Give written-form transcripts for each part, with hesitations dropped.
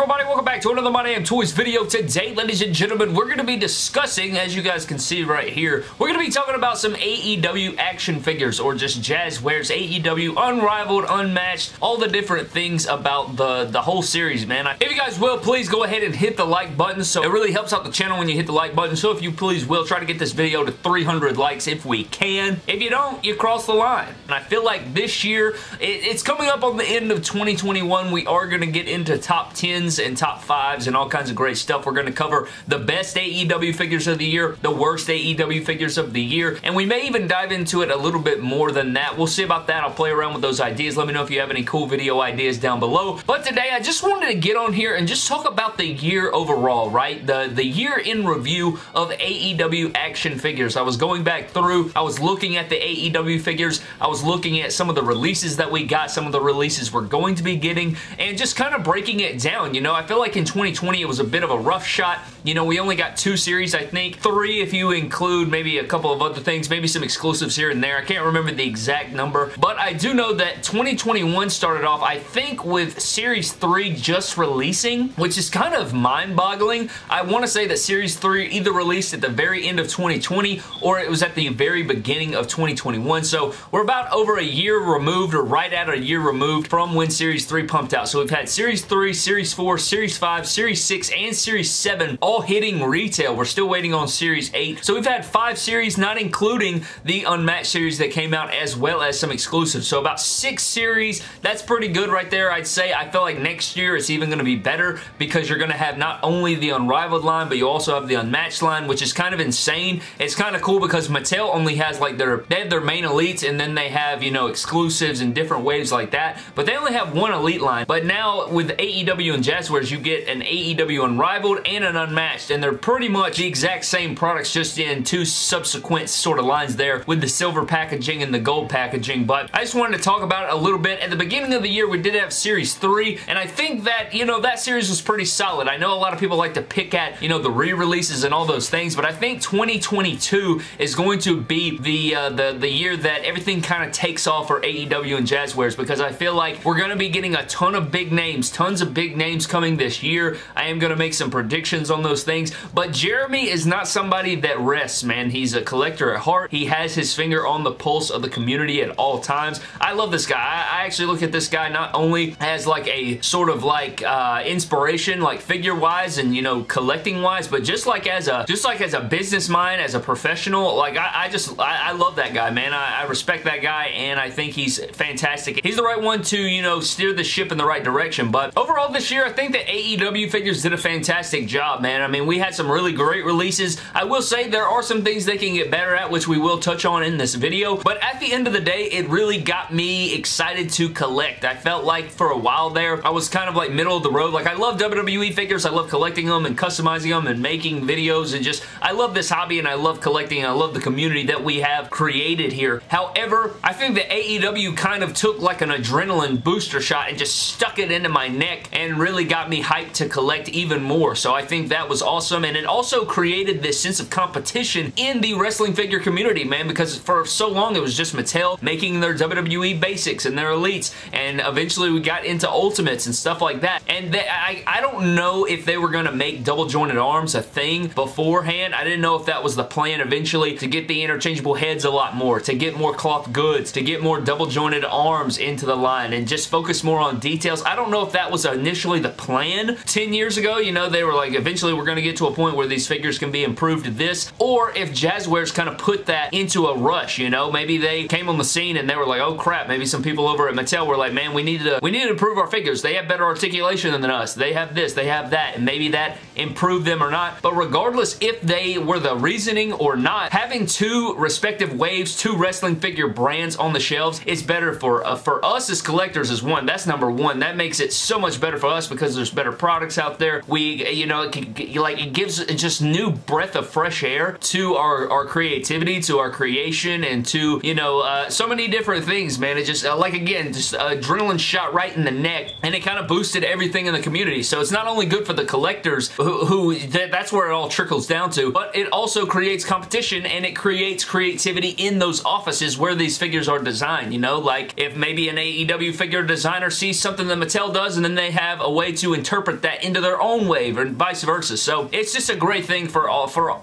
everybody, welcome back to another My Damn Toys video. Today, ladies and gentlemen, we're going to be discussing, as you guys can see right here, we're going to be talking about some AEW action figures, or just Jazzwares, AEW, unrivaled, unmatched, all the different things about the whole series, man. If you guys will, please go ahead and hit the like button. So it really helps out the channel when you hit the like button. So if you please will, try to get this video to 300 likes if we can. If you don't, you cross the line. And I feel like this year, it's coming up on the end of 2021. We are going to get into top 10s and top 5s and all kinds of great stuff. We're going to cover the best AEW figures of the year, the worst AEW figures of the year, and we may even dive into it a little bit more than that. We'll see about that. I'll play around with those ideas. Let me know if you have any cool video ideas down below. But today, I just wanted to get on here and just talk about the year overall, right? The year in review of AEW action figures. I was going back through. I was looking at the AEW figures. I was looking at some of the releases that we got, some of the releases we're going to be getting, and just kind of breaking it down. You know, I feel like in 2020 it was a bit of a rough shot. You know, we only got 2 series, I think. 3 if you include maybe a couple of other things, maybe some exclusives here and there. I can't remember the exact number, but I do know that 2021 started off, I think, with Series 3 just releasing, which is kind of mind-boggling. I want to say that Series 3 either released at the very end of 2020 or it was at the very beginning of 2021. So we're about over a year removed, or right at a year removed from when Series 3 pumped out. So we've had Series 3, Series 4, Series 5, Series 6, and Series 7 all hitting retail. We're still waiting on Series 8. So we've had 5 series, not including the Unmatched series that came out, as well as some exclusives. So about 6 series. That's pretty good right there, I'd say. I feel like next year it's even going to be better because you're going to have not only the Unrivaled line, but you also have the Unmatched line, which is kind of insane. It's kind of cool because Mattel only has like they have their main elites, and then they have, you know, exclusives and different waves like that, but they only have one elite line. But now with AEW and Jazzwares, you get an AEW Unrivaled and an Unmatched, and they're pretty much the exact same products, just in 2 subsequent sort of lines there with the silver packaging and the gold packaging. But I just wanted to talk about it a little bit. At the beginning of the year, we did have Series 3, and I think that, you know, that series was pretty solid. I know a lot of people like to pick at, you know, the re-releases and all those things, but I think 2022 is going to be the year that everything kind of takes off for AEW and Jazzwares, because I feel like we're going to be getting a ton of big names, tons of big names coming this year. I am going to make some predictions on those things, but Jeremy is not somebody that rests, man. He's a collector at heart. He has his finger on the pulse of the community at all times. I love this guy. I actually look at this guy not only as like a sort of like inspiration, like figure-wise and, you know, collecting-wise, but just like as a business mind, as a professional. Like I love that guy, man. I respect that guy, and I think he's fantastic. He's the right one to, you know, steer the ship in the right direction. But overall this year, I think the AEW figures did a fantastic job, man. I mean, we had some really great releases. I will say there are some things they can get better at, which we will touch on in this video, but at the end of the day, it really got me excited to collect. I felt like for a while there, I was kind of like middle of the road. Like, I love WWE figures. I love collecting them and customizing them and making videos, and just, I love this hobby, and I love collecting, and I love the community that we have created here. However, I think the AEW kind of took like an adrenaline booster shot and just stuck it into my neck and really got me hyped to collect even more. So I think that was awesome, and it also created this sense of competition in the wrestling figure community, man, because for so long it was just Mattel making their WWE basics and their elites, and eventually we got into ultimates and stuff like that. And I don't know if they were going to make double jointed arms a thing beforehand. I didn't know if that was the plan eventually, to get the interchangeable heads a lot more, to get more cloth goods, to get more double jointed arms into the line, and just focus more on details. I don't know if that was initially the plan 10 years ago. You know, they were like, eventually we're going to get to a point where these figures can be improved to this, or if Jazzwares kind of put that into a rush. You know, maybe they came on the scene and they were like, oh crap, maybe some people over at Mattel were like, man, we need to improve our figures. They have better articulation than us. They have this, they have that, and maybe that improved them or not. But regardless if they were the reasoning or not, having 2 respective waves, 2 wrestling figure brands on the shelves is better for us as collectors as one. That's number one. That makes it so much better for us because there's better products out there. We, you know, it gives just new breath of fresh air to our creativity, to our creation, and to, you know, so many different things, man. It just, like, again, just adrenaline shot right in the neck, and it kind of boosted everything in the community. So it's not only good for the collectors, that's where it all trickles down to, but it also creates competition, and it creates creativity in those offices where these figures are designed. You know, like if maybe an AEW figure designer sees something that Mattel does, and then they have a way to interpret that into their own way and vice versa. So it's just a great thing for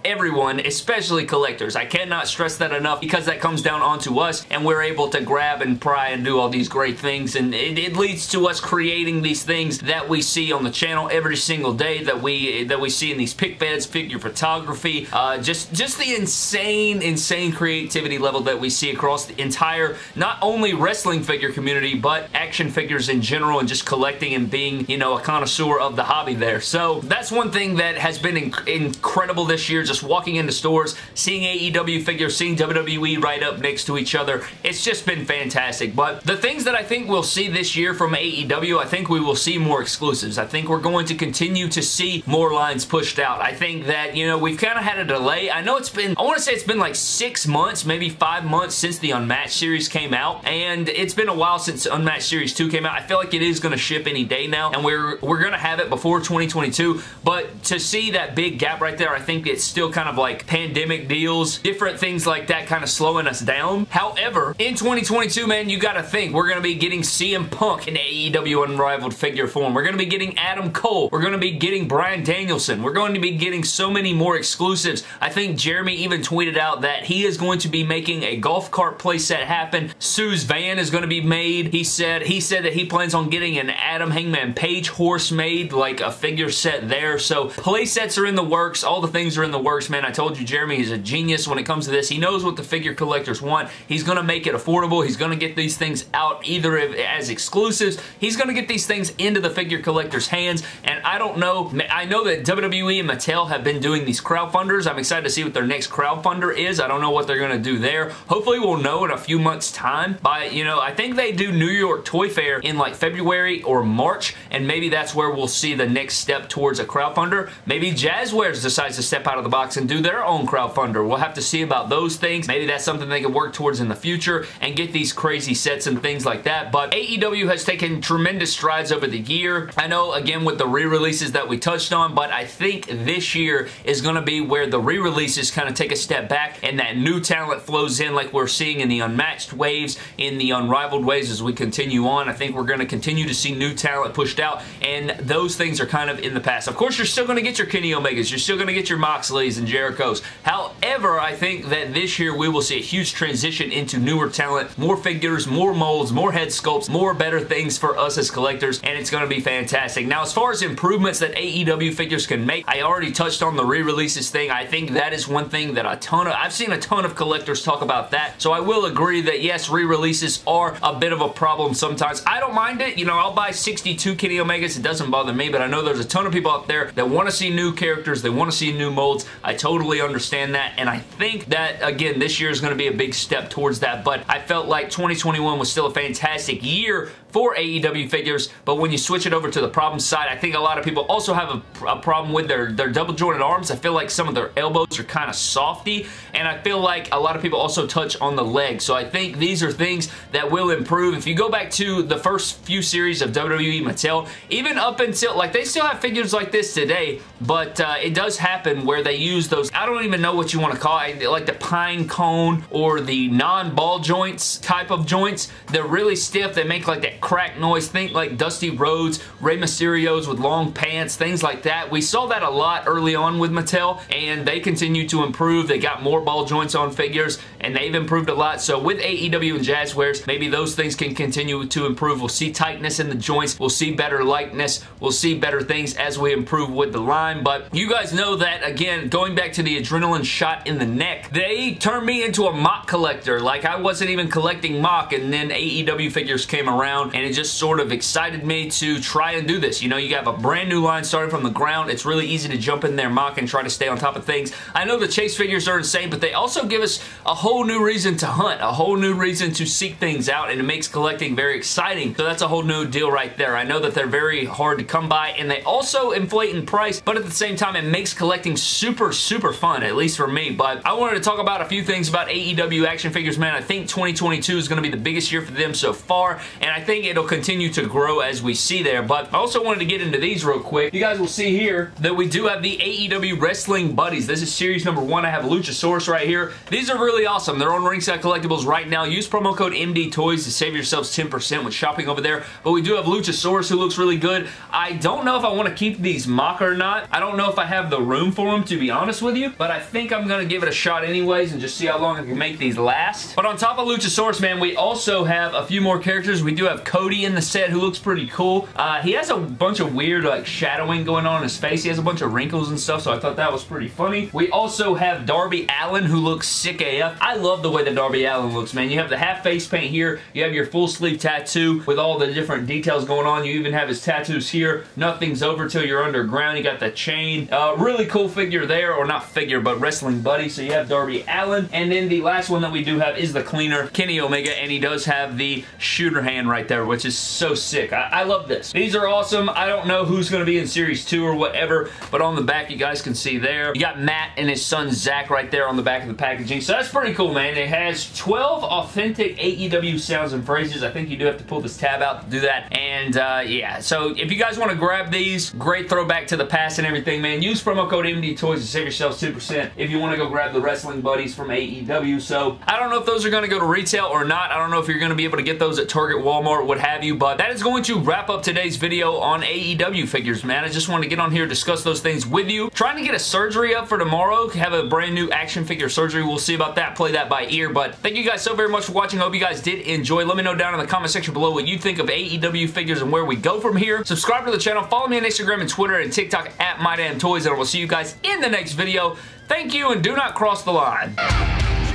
everyone, especially collectors. I cannot stress that enough, because that comes down onto us and we're able to grab and pry and do all these great things, and it leads to us creating these things that we see on the channel every single day, that we see in these pick beds, figure photography, just the insane creativity level that we see across the entire, not only wrestling figure community, but action figures in general, and just collecting and being, you know, a connoisseur of the hobby there. So that's one thing that has been incredible this year, just walking into stores, seeing AEW figures, seeing WWE right up next to each other. It's just been fantastic. But the things that I think we'll see this year from AEW, I think we will see more exclusives. I think we're going to continue to see more lines pushed out. I think that, you know, we've kind of had a delay. I know it's been, I want to say it's been like 6 months, maybe 5 months since the Unmatched series came out, and it's been a while since Unmatched Series 2 came out. I feel like it is going to ship any day now, and we're going to have it before 2022, but to see that big gap right there, I think it's still kind of like pandemic deals, different things like that kind of slowing us down. However, in 2022, man, you got to think, we're going to be getting CM Punk in AEW Unrivaled figure form. We're going to be getting Adam Cole. We're going to be getting Bryan Danielson. We're going to be getting so many more exclusives. I think Jeremy even tweeted out that he is going to be making a golf cart playset happen. Sue's van is going to be made. He said that he plans on getting an Adam Hangman Page horse made, like a figure set there. So play sets are in the works. All the things are in the works, man. I told you, Jeremy is a genius when it comes to this. He knows what the figure collectors want. He's going to make it affordable. He's going to get these things out either as exclusives. He's going to get these things into the figure collectors' hands. And I don't know. I know that WWE and Mattel have been doing these crowdfunders. I'm excited to see what their next crowdfunder is. I don't know what they're going to do there. Hopefully we'll know in a few months' time. But, you know, I think they do New York Toy Fair in like February or March, and maybe that's where we'll see the next step towards a crowdfunder. Maybe Jazzwares decides to step out of the box and do their own crowdfunder. We'll have to see about those things. Maybe that's something they can work towards in the future and get these crazy sets and things like that. But AEW has taken tremendous strides over the year. I know, again, with the re-releases that we touched on, but I think this year is going to be where the re-releases kind of take a step back and that new talent flows in, like we're seeing in the Unmatched waves, in the Unrivaled waves as we continue on. I think we're going to continue to see new talent pushed out, and those things are kind of in the past. Of course, you're still going to get your Kenny Omegas. You're still going to get your Moxleys and Jerichos. However, I think that this year we will see a huge transition into newer talent, more figures, more molds, more head sculpts, more better things for us as collectors, and it's going to be fantastic. Now, as far as improvements that AEW figures can make, I already touched on the re-releases thing. I think that is one thing that I've seen a ton of collectors talk about that, so I will agree that yes, re-releases are a bit of a problem sometimes. I don't mind it. You know, I'll buy 62 Kenny Omegas. It doesn't bother me, but I know there's a ton of people out there that want to see new characters. They want to see new molds. I totally understand that, and I think that, again, this year is going to be a big step towards that, but I felt like 2021 was still a fantastic year for AEW figures, but when you switch it over to the problem side, I think a lot of people also have a problem with their double-jointed arms. I feel like some of their elbows are kind of softy, and I feel like a lot of people also touch on the legs, so I think these are things that will improve. If you go back to the first few series of WWE Mattel, even up until, like, they still have figures like this today, but it does happen where they use those, I don't even know what you want to call it, like the pine cone or the non-ball joints type of joints. They're really stiff. They make like that crack noise. Think like Dusty Rhodes, Rey Mysterios with long pants, things like that. We saw that a lot early on with Mattel, and they continue to improve. They got more ball joints on figures, and they've improved a lot. So with AEW and Jazzwares, maybe those things can continue to improve. We'll see tightness in the joints. We'll see better likeness. We'll see better things as we improve with the line. But you guys know that, again, going back to the adrenaline shot in the neck, they turned me into a mock collector. Like, I wasn't even collecting mock, and then AEW figures came around, and it just sort of excited me to try and do this. You know, you have a brand new line starting from the ground. It's really easy to jump in there mock and try to stay on top of things. I know the chase figures are insane, but they also give us a whole new reason to hunt, a whole new reason to seek things out, and it makes collecting very exciting. So that's a whole new deal right there. I know that they're very hard to come by, and they also inflate in price, but at the same time, it makes collecting super, super fun, at least for me. But I wanted to talk about a few things about AEW action figures, man. I think 2022 is going to be the biggest year for them so far, and I think think it'll continue to grow as we see there. But I also wanted to get into these real quick. You guys will see here that we do have the AEW Wrestling Buddies. This is series number 1. I have Luchasaurus right here. These are really awesome. They're on Ringside Collectibles right now. Use promo code MDTOYS to save yourselves 10% when shopping over there. But we do have Luchasaurus, who looks really good. I don't know if I want to keep these mock or not. I don't know if I have the room for them, to be honest with you. But I think I'm going to give it a shot anyways and just see how long I can make these last. But on top of Luchasaurus, man, we also have a few more characters. We do have Cody in the set, who looks pretty cool. He has a bunch of weird, like, shadowing going on in his face. He has a bunch of wrinkles and stuff, so I thought that was pretty funny. We also have Darby Allin, who looks sick AF. I love the way that Darby Allin looks, man. You have the half face paint here. You have your full sleeve tattoo with all the different details going on. You even have his tattoos here. Nothing's over till you're underground. You got the chain. Really cool figure there, or not figure, but wrestling buddy. So you have Darby Allin. And then the last one that we do have is the cleaner, Kenny Omega, and he does have the shooter hand right there, which is so sick. I love this. These are awesome. I don't know who's going to be in Series 2 or whatever, but on the back, you guys can see there. You got Matt and his son Zach right there on the back of the packaging. So that's pretty cool, man. It has 12 authentic AEW sounds and phrases. I think you do have to pull this tab out to do that. And yeah, so if you guys want to grab these, great throwback to the past and everything, man. Use promo code MDTOYS to save yourselves 2% if you want to go grab the Wrestling Buddies from AEW. So I don't know if those are going to go to retail or not. I don't know if you're going to be able to get those at Target, Walmart, what have you, but that is going to wrap up today's video on AEW figures, man. I just want to get on here, discuss those things with you. Trying to get a surgery up for tomorrow, have a brand new action figure surgery. We'll see about that, play that by ear. But thank you guys so very much for watching. Hope you guys did enjoy. Let me know down in the comment section below what you think of AEW figures and where we go from here. Subscribe to the channel, follow me on Instagram and Twitter and TikTok at My Damn Toys, and I will see you guys in the next video. Thank you, and do not cross the line.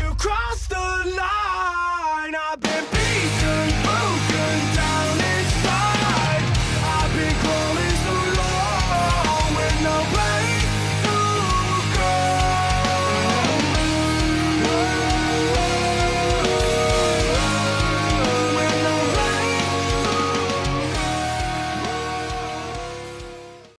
You crossed the line. I've been